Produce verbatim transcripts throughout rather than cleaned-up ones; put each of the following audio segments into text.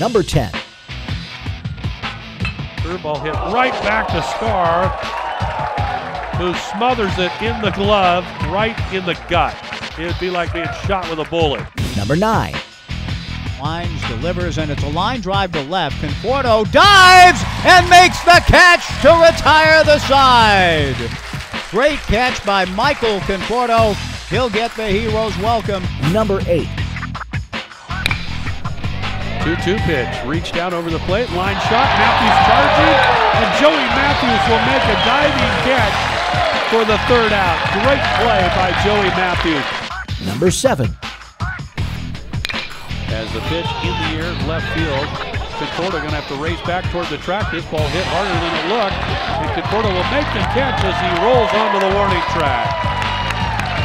number ten. Through ball hit right back to Scar, who smothers it in the glove, right in the gut. It would be like being shot with a bullet. Number nine. Lines delivers, and it's a line drive to left. Conforto dives and makes the catch to retire the side. Great catch by Michael Conforto. He'll get the hero's welcome. Number eight. two two pitch, reached out over the plate, line shot, Matthews charging, and Joey Matthews will make a diving catch for the third out. Great play by Joey Matthews. Number seven. As the pitch in the air, left field, Conforto going to have to race back toward the track. This ball hit harder than it looked, and Conforto will make the catch as he rolls onto the warning track.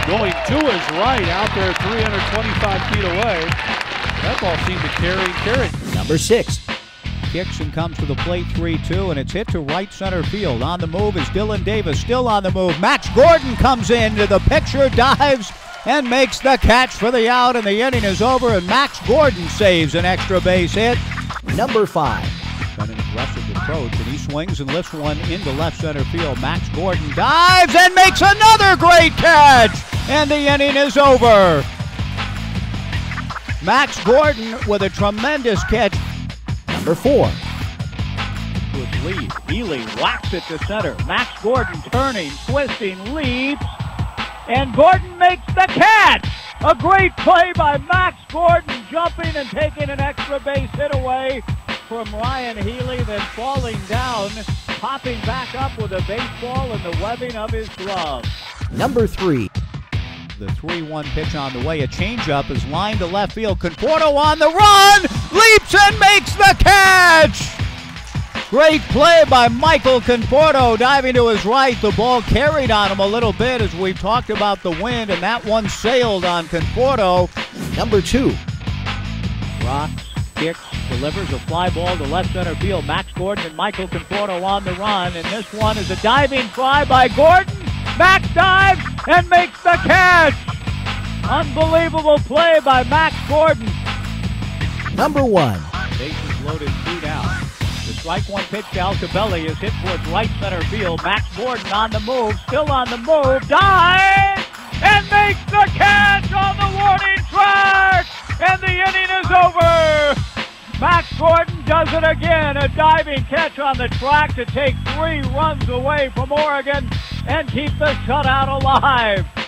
Going to his right, out there three hundred twenty-five feet away. That ball seemed to carry, carry. Number six. Kicks and comes to the plate three two, and it's hit to right center field. On the move is Dylan Davis, still on the move. Max Gordon comes into the picture, dives, and makes the catch for the out, and the inning is over, and Max Gordon saves an extra base hit. Number five. An aggressive approach, and he swings and lifts one into left center field. Max Gordon dives and makes another great catch, and the inning is over. Max Gordon with a tremendous catch. Number four. Good lead. Healy whacks it to center. Max Gordon turning, twisting, leaps, and Gordon makes the catch! A great play by Max Gordon, jumping and taking an extra base hit away from Ryan Healy, then falling down, popping back up with a baseball in the webbing of his glove. Number three. The three one pitch on the way, a changeup is lined to left field. Conforto on the run, leaps and makes the catch! Great play by Michael Conforto, diving to his right. The ball carried on him a little bit as we've talked about the wind, and that one sailed on Conforto. Number two. Rocks, kicks, delivers a fly ball to left center field. Max Gordon and Michael Conforto on the run, and this one is a diving fly by Gordon. Max dives and makes the catch. Unbelievable play by Max Gordon. Number one. Bases loaded, two down. The strike one pitch to Alcabelli is hit towards right center field. Max Gordon on the move, still on the move, dives and makes the catch on the warning track, and the inning is over. Max Gordon does it again, a diving catch on the track to take three runs away from Oregon and keep the shutout alive.